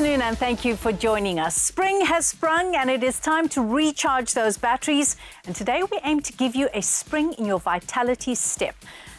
afternoon and thank you for joining us. Spring has sprung and it is time to recharge those batteries. And today we aim to give you a spring in your vitality step.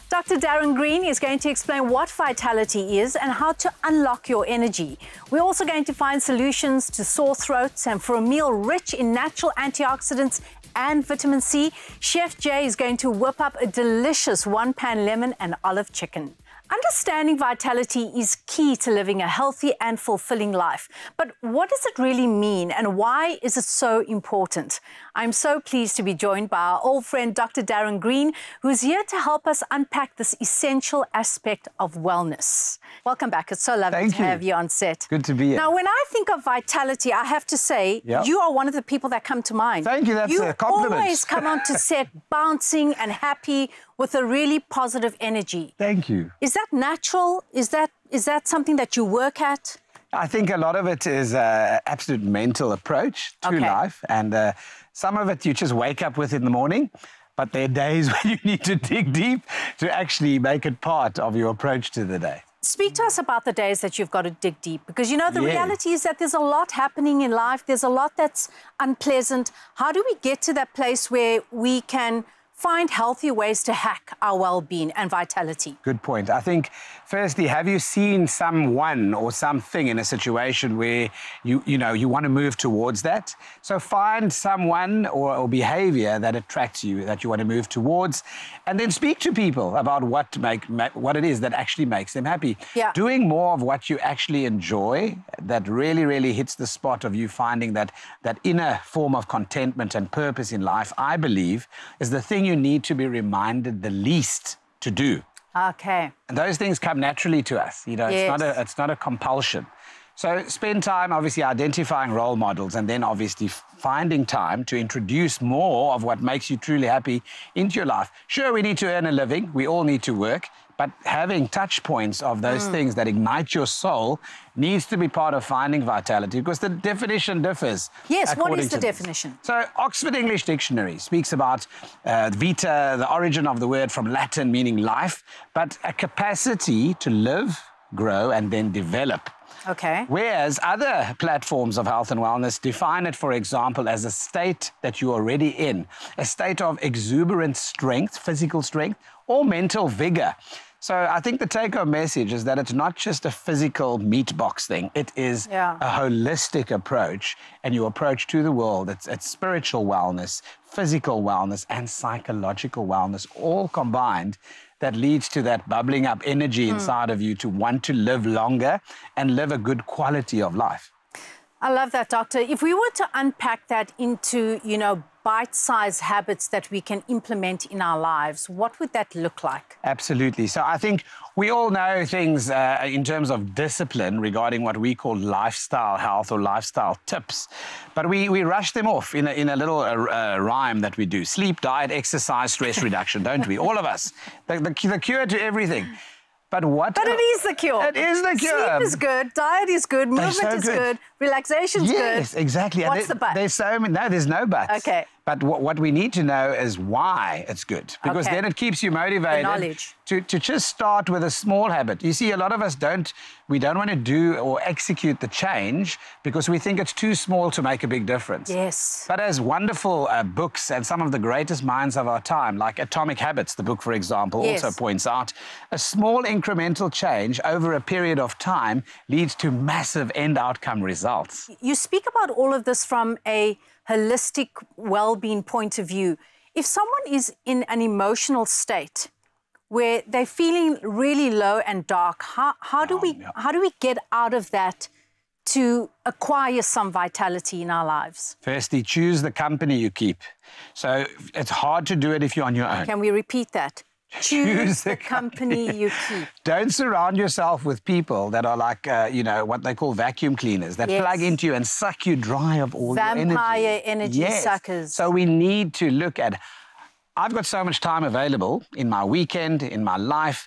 Dr. Darren Green is going to explain what vitality is and how to unlock your energy. We're also going to find solutions to sore throats, and for a meal rich in natural antioxidants and vitamin C, Chef Jay is going to whip up a delicious one-pan lemon and olive chicken. Understanding vitality is key to living a healthy and fulfilling life. But what does it really mean and why is it so important? I'm so pleased to be joined by our old friend, Dr. Darren Green, who's here to help us unpack this essential aspect of wellness. Welcome back. It's so lovely to have you on set. Good to be here. Now, when I think of vitality, I have to say, you are one of the people that come to mind. Thank you. That's a compliment. You always come onto set bouncing and happy, with a really positive energy. Thank you. Is that natural? Is that something that you work at? I think a lot of it is an absolute mental approach to life. And some of it you just wake up with in the morning, but there are days when you need to dig deep to actually make it part of your approach to the day. Speak to us about the days that you've got to dig deep, because, you know, the reality is that there's a lot happening in life. There's a lot that's unpleasant. How do we get to that place where we can find healthy ways to hack our well-being and vitality? Good point. I think, firstly, have you seen someone or something in a situation where you want to move towards that? So find someone or behavior that attracts you, that you want to move towards, and then speak to people about what it is that actually makes them happy. Yeah. Doing more of what you actually enjoy, that really, really hits the spot of you finding that inner form of contentment and purpose in life, I believe, is the thing you need to be reminded the least to do. Okay. And those things come naturally to us. You know, it's not a compulsion. So spend time, obviously, identifying role models and then obviously finding time to introduce more of what makes you truly happy into your life. Sure, we need to earn a living. We all need to work. But having touch points of those things that ignite your soul needs to be part of finding vitality, because the definition differs. Yes, what is the definition? So Oxford English Dictionary speaks about vita, the origin of the word from Latin meaning life, but a capacity to live, grow and then develop. Okay. Whereas other platforms of health and wellness define it, for example, as a state that you're already in, a state of exuberant strength, physical strength, or mental vigor. So I think the take-home message is that it's not just a physical meat box thing. It is a holistic approach, and your approach to the world. It's spiritual wellness, physical wellness, and psychological wellness, all combined, that leads to that bubbling up energy inside of you to want to live longer and live a good quality of life. I love that, Doctor. If we were to unpack that into, you know, bite-sized habits that we can implement in our lives, what would that look like? Absolutely. So I think we all know things in terms of discipline regarding what we call lifestyle health or lifestyle tips, but we rush them off in a little rhyme that we do. Sleep, diet, exercise, stress reduction, don't we? All of us. The cure to everything. But it is the cure. It is the cure. Sleep is good, diet is good, movement is good, relaxation is good. Yes, exactly. What's the but? There's so many. No, there's no buts. Okay. But what we need to know is why it's good, because then it keeps you motivated to just start with a small habit. You see, a lot of us don't want to do or execute the change because we think it's too small to make a big difference. Yes. But as wonderful books and some of the greatest minds of our time, like Atomic Habits, the book, for example, also points out, a small incremental change over a period of time leads to massive end outcome results. You speak about all of this from a holistic well-being point of view. If someone is in an emotional state where they're feeling really low and dark, how do we get out of that to acquire some vitality in our lives? Firstly, choose the company you keep. So it's hard to do it if you're on your own. Can we repeat that? Choose the company you keep. Don't surround yourself with people that are like, you know, what they call vacuum cleaners, that plug into you and suck you dry of all your energy. Vampire energy suckers. So we need to look at, I've got so much time available in my weekend, in my life.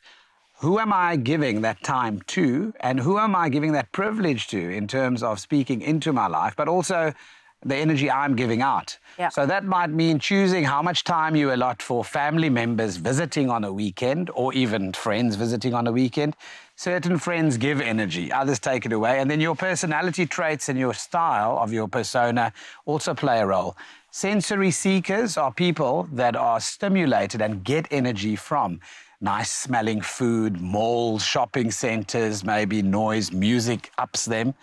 Who am I giving that time to? And who am I giving that privilege to in terms of speaking into my life, but also the energy I'm giving out. Yeah. So that might mean choosing how much time you allot for family members visiting on a weekend, or even friends visiting on a weekend. Certain friends give energy, others take it away. And then your personality traits and your style of your persona also play a role. Sensory seekers are people that are stimulated and get energy from nice-smelling food, malls, shopping centres, maybe noise, music ups them.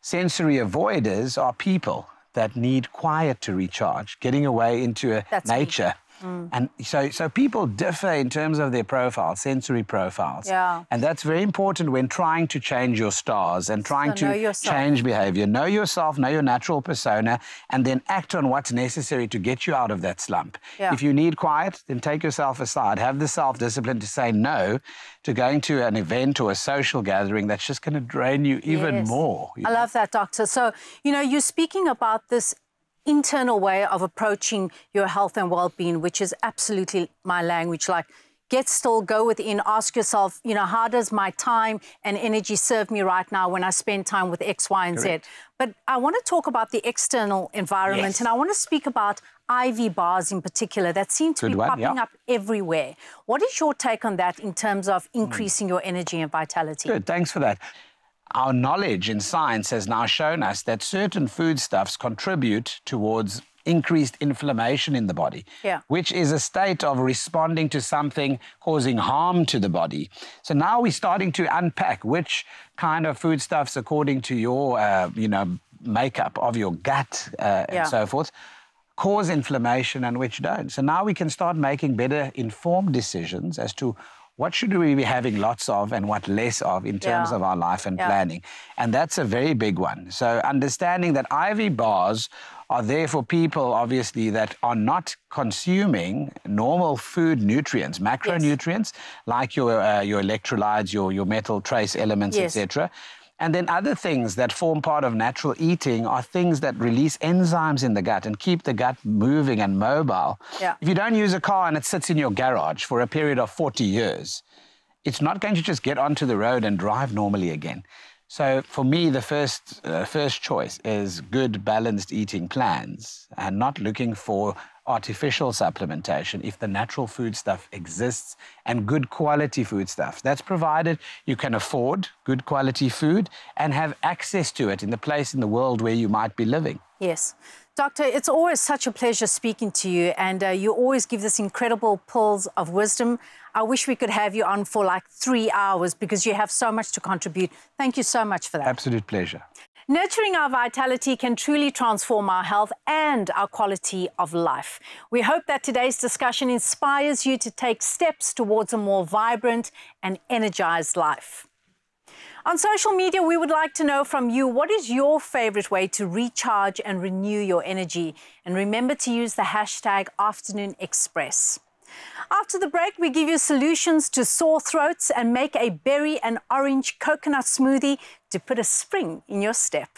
Sensory avoiders are people that need quiet to recharge, getting away into nature. Mm. And so people differ in terms of their profiles, sensory profiles. Yeah. And that's very important when trying to change your stars and trying to change behaviour. Know yourself, know your natural persona, and then act on what's necessary to get you out of that slump. Yeah. If you need quiet, then take yourself aside. Have the self-discipline to say no to going to an event or a social gathering that's just going to drain you even more. You know? Love that, Doctor. So, you know, you're speaking about this internal way of approaching your health and well-being, which is absolutely my language, like get still, go within, ask yourself, you know, how does my time and energy serve me right now when I spend time with X, Y, and Z? But I want to talk about the external environment, and I want to speak about IV bars in particular that seem to be popping up everywhere. What is your take on that in terms of increasing your energy and vitality? Good, thanks for that. Our knowledge in science has now shown us that certain foodstuffs contribute towards increased inflammation in the body, which is a state of responding to something causing harm to the body. So now we're starting to unpack which kind of foodstuffs, according to your, you know, makeup of your gut and so forth, cause inflammation and which don't. So now we can start making better informed decisions as to what should we be having lots of and what less of in terms of our life and planning. And that's a very big one. So understanding that IV bars are there for people, obviously, that are not consuming normal food nutrients, macronutrients, like your electrolytes, your metal trace elements, etc. And then other things that form part of natural eating are things that release enzymes in the gut and keep the gut moving and mobile. Yeah. If you don't use a car and it sits in your garage for a period of 40 years, it's not going to just get onto the road and drive normally again. So for me, the first choice is good, balanced eating plans and not looking for artificial supplementation if the natural food stuff exists, and good quality food stuff. That's provided you can afford good quality food and have access to it in the place in the world where you might be living. Yes. Doctor, it's always such a pleasure speaking to you, and you always give this incredible pearls of wisdom. I wish we could have you on for like 3 hours because you have so much to contribute. Thank you so much for that. Absolute pleasure. Nurturing our vitality can truly transform our health and our quality of life. We hope that today's discussion inspires you to take steps towards a more vibrant and energized life. On social media, we would like to know from you, what is your favorite way to recharge and renew your energy? And remember to use the hashtag Afternoon Express. After the break, we give you solutions to sore throats and make a berry and orange coconut smoothie to put a spring in your step.